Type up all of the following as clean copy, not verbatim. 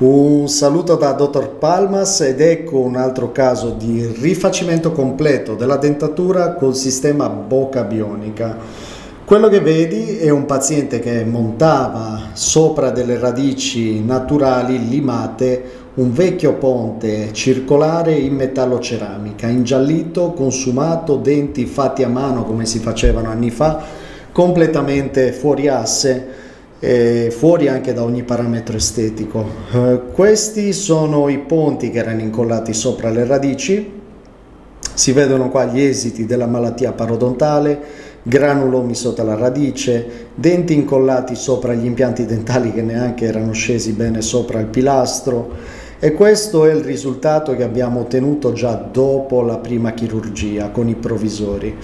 Un saluto da Dr. Palmas ed ecco un altro caso di rifacimento completo della dentatura col sistema Bocca Bionica. Quello che vedi è un paziente che montava sopra delle radici naturali limate un vecchio ponte circolare in metalloceramica, ingiallito, consumato, denti fatti a mano come si facevano anni fa, completamente fuori asse. Fuori anche da ogni parametro estetico. Questi sono i ponti che erano incollati sopra le radici. Si vedono qua gli esiti della malattia parodontale, granulomi sotto la radice, denti incollati sopra gli impianti dentali che neanche erano scesi bene sopra il pilastro, e questo è il risultato che abbiamo ottenuto già dopo la prima chirurgia con i provvisori.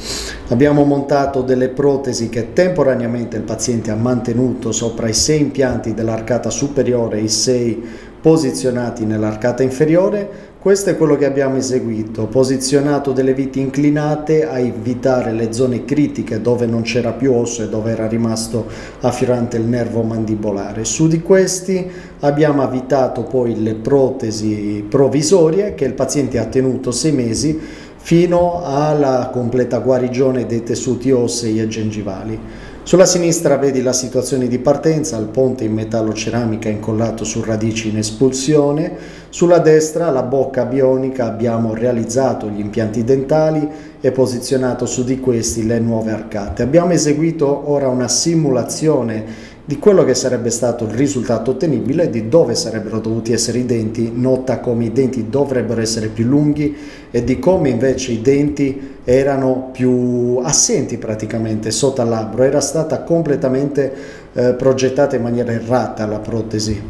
Abbiamo montato delle protesi che temporaneamente il paziente ha mantenuto sopra i 6 impianti dell'arcata superiore e i 6 posizionati nell'arcata inferiore. Questo è quello che abbiamo eseguito, posizionato delle viti inclinate a evitare le zone critiche dove non c'era più osso e dove era rimasto affiorante il nervo mandibolare. Su di questi abbiamo evitato poi le protesi provvisorie che il paziente ha tenuto 6 mesi fino alla completa guarigione dei tessuti ossei e gengivali. Sulla sinistra vedi la situazione di partenza, il ponte in metalloceramica incollato su radici in espulsione. Sulla destra la Bocca Bionica, abbiamo realizzato gli impianti dentali e posizionato su di questi le nuove arcate. Abbiamo eseguito ora una simulazione di quello che sarebbe stato il risultato ottenibile, di dove sarebbero dovuti essere i denti, nota come i denti dovrebbero essere più lunghi e di come invece i denti erano più assenti praticamente sotto al labbro. Era stata completamente progettata in maniera errata la protesi.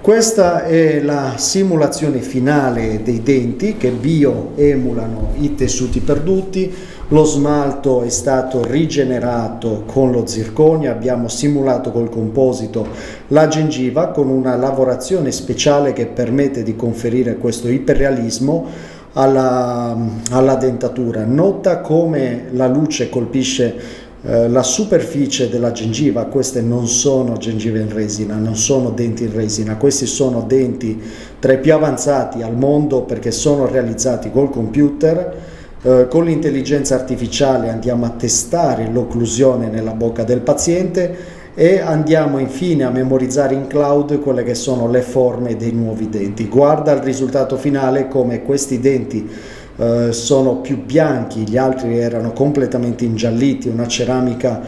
Questa è la simulazione finale dei denti che bioemulano i tessuti perduti. Lo smalto è stato rigenerato con lo zirconio, abbiamo simulato col composito la gengiva con una lavorazione speciale che permette di conferire questo iperrealismo alla dentatura. Nota come la luce colpisce la superficie della gengiva. Queste non sono gengive in resina, non sono denti in resina, questi sono denti tra i più avanzati al mondo perché sono realizzati col computer. Con l'intelligenza artificiale andiamo a testare l'occlusione nella bocca del paziente e andiamo infine a memorizzare in cloud quelle che sono le forme dei nuovi denti. Guarda il risultato finale, come questi denti sono più bianchi, gli altri erano completamente ingialliti, una ceramica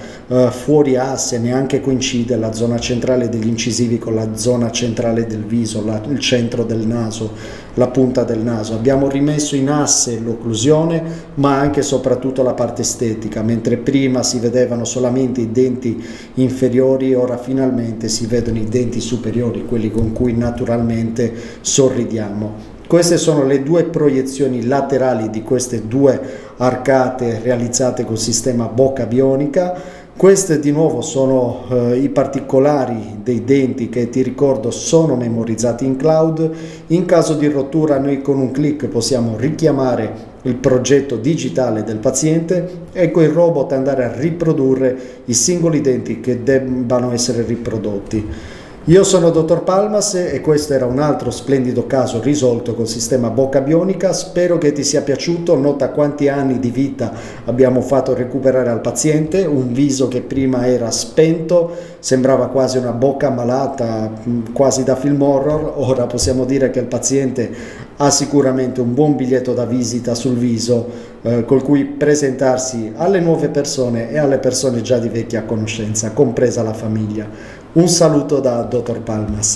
fuori asse, neanche coincide la zona centrale degli incisivi con la zona centrale del viso, il centro del naso, la punta del naso. Abbiamo rimesso in asse l'occlusione ma anche e soprattutto la parte estetica, mentre prima si vedevano solamente i denti inferiori, ora finalmente si vedono i denti superiori, quelli con cui naturalmente sorridiamo. Queste sono le 2 proiezioni laterali di queste 2 arcate realizzate col sistema Bocca Bionica. Queste di nuovo sono i particolari dei denti che, ti ricordo, sono memorizzati in cloud. In caso di rottura noi con un clic possiamo richiamare il progetto digitale del paziente e con il robot andare a riprodurre i singoli denti che debbano essere riprodotti. Io sono Dottor Palmas e questo era un altro splendido caso risolto col sistema Bocca Bionica. Spero che ti sia piaciuto. Nota quanti anni di vita abbiamo fatto recuperare al paziente, un viso che prima era spento, sembrava quasi una bocca malata, quasi da film horror. Ora possiamo dire che il paziente ha sicuramente un buon biglietto da visita sul viso col cui presentarsi alle nuove persone e alle persone già di vecchia conoscenza, compresa la famiglia. Un saluto da Dottor Palmas.